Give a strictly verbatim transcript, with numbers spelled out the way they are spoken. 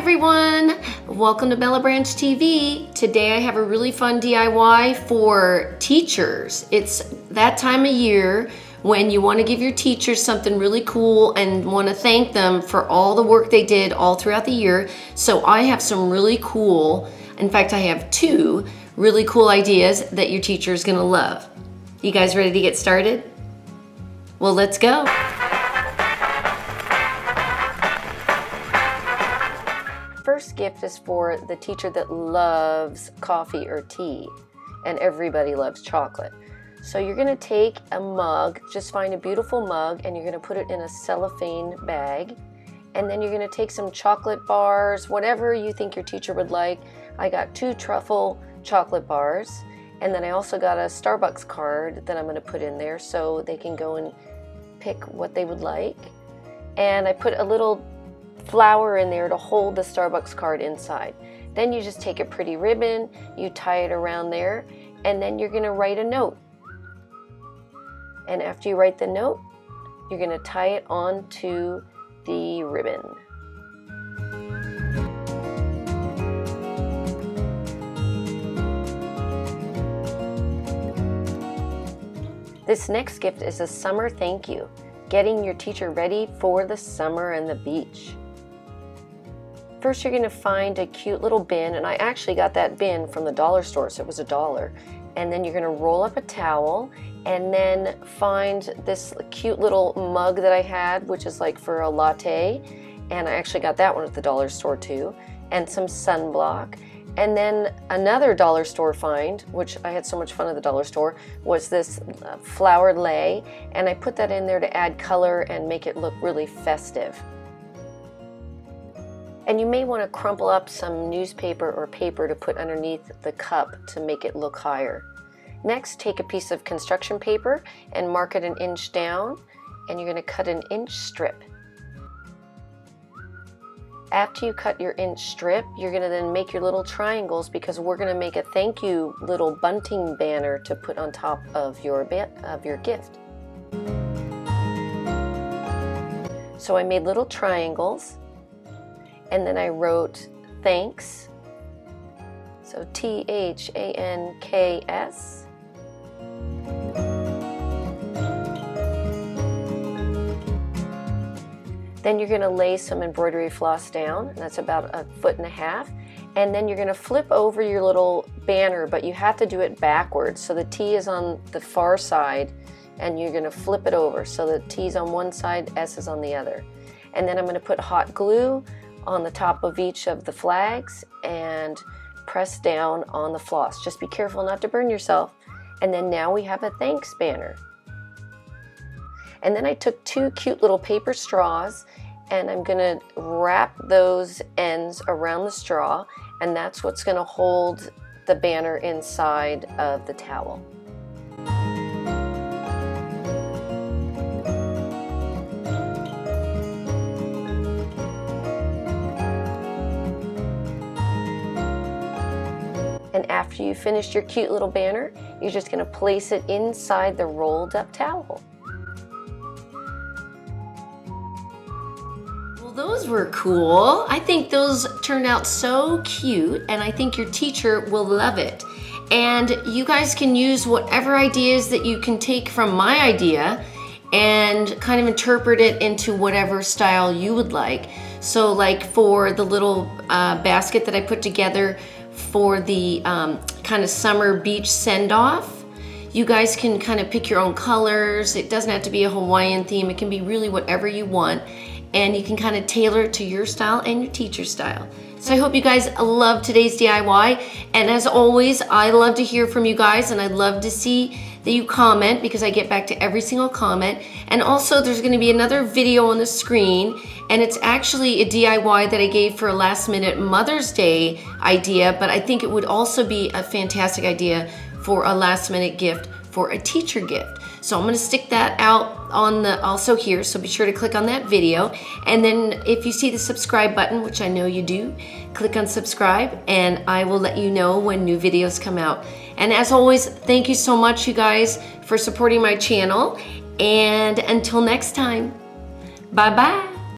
everyone, welcome to Bella Branch T V. Today I have a really fun D I Y for teachers. It's that time of year when you want to give your teachers something really cool and want to thank them for all the work they did all throughout the year. So I have some really cool, in fact I have two really cool ideas that your teacher is going to love. You guys ready to get started? Well, let's go. First gift is for the teacher that loves coffee or tea, and everybody loves chocolate. So you're going to take a mug, just find a beautiful mug, and you're going to put it in a cellophane bag, and then you're going to take some chocolate bars, whatever you think your teacher would like. I got two truffle chocolate bars, and then I also got a Starbucks card that I'm going to put in there so they can go and pick what they would like. And I put a little flower in there to hold the Starbucks card inside. Then you just take a pretty ribbon, you tie it around there, and then you're going to write a note. And after you write the note, you're going to tie it onto the ribbon. This next gift is a summer thank you, getting your teacher ready for the summer and the beach. First, you're going to find a cute little bin, and I actually got that bin from the dollar store, so it was a dollar. And then you're going to roll up a towel, and then find this cute little mug that I had, which is like for a latte, and I actually got that one at the dollar store too, and some sunblock. And then another dollar store find, which I had so much fun at the dollar store, was this flowered lei, and I put that in there to add color and make it look really festive. And you may want to crumple up some newspaper or paper to put underneath the cup to make it look higher. Next, take a piece of construction paper and mark it an inch down, and you're going to cut an inch strip. After you cut your inch strip, you're going to then make your little triangles, because we're going to make a thank you little bunting banner to put on top of your, of your gift. So I made little triangles, and then I wrote thanks, so T H A N K S. Then you're going to lay some embroidery floss down, and that's about a foot and a half. And then you're going to flip over your little banner, but you have to do it backwards. So the T is on the far side, and you're going to flip it over. So the T is on one side, S is on the other. And then I'm going to put hot glue on the top of each of the flags and press down on the floss. Just be careful not to burn yourself. And then now we have a thanks banner. And then I took two cute little paper straws, and I'm going to wrap those ends around the straw, and that's what's going to hold the banner inside of the towel. And after you finish your cute little banner, you're just going to place it inside the rolled up towel. Those were cool. I think those turned out so cute, and I think your teacher will love it. And you guys can use whatever ideas that you can take from my idea and kind of interpret it into whatever style you would like. So like for the little uh, basket that I put together for the um, kind of summer beach send-off, you guys can kind of pick your own colors. It doesn't have to be a Hawaiian theme. It can be really whatever you want. And you can kind of tailor it to your style and your teacher's style. So I hope you guys love today's D I Y. And as always, I love to hear from you guys, and I love to see that you comment, because I get back to every single comment. And also there's gonna be another video on the screen, and it's actually a D I Y that I gave for a last minute Mother's Day idea, but I think it would also be a fantastic idea for a last minute gift for a teacher gift. So I'm gonna stick that out on the also here, so be sure to click on that video. And then if you see the subscribe button, which I know you do, click on subscribe, and I will let you know when new videos come out. And as always, thank you so much, you guys, for supporting my channel. And until next time, bye-bye.